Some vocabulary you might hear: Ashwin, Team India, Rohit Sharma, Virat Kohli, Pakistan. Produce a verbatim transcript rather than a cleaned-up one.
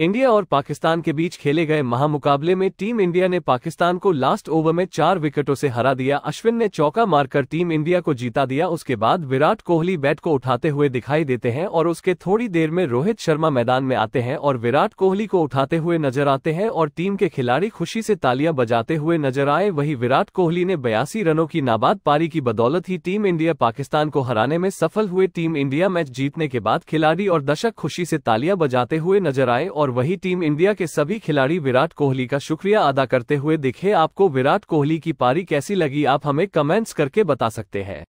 India और पाकिस्तान के बीच खेले गए महामुकाबले में टीम इंडिया ने पाकिस्तान को लास्ट ओवर में चार विकेटों से हरा दिया। अश्विन ने चौका मारकर टीम इंडिया को जीता दिया। उसके बाद विराट कोहली बैट को उठाते हुए दिखाई देते हैं और उसके थोड़ी देर में रोहित शर्मा मैदान में आते हैं और विराट कोहली को उठाते हुए नजर आते हैं और टीम के खिलाड़ी खुशी से तालियां बजाते हुए नजर आए। वहीं विराट कोहली ने बयासी रनों की नाबाद पारी की बदौलत ही टीम इंडिया पाकिस्तान को हराने में सफल हुए। टीम इंडिया मैच जीतने के बाद खिलाड़ी और दर्शक खुशी से तालियां बजाते हुए नजर आए और वही टीम इंडिया के सभी खिलाड़ी विराट कोहली का शुक्रिया अदा करते हुए दिखे। आपको विराट कोहली की पारी कैसी लगी, आप हमें कमेंट्स करके बता सकते हैं।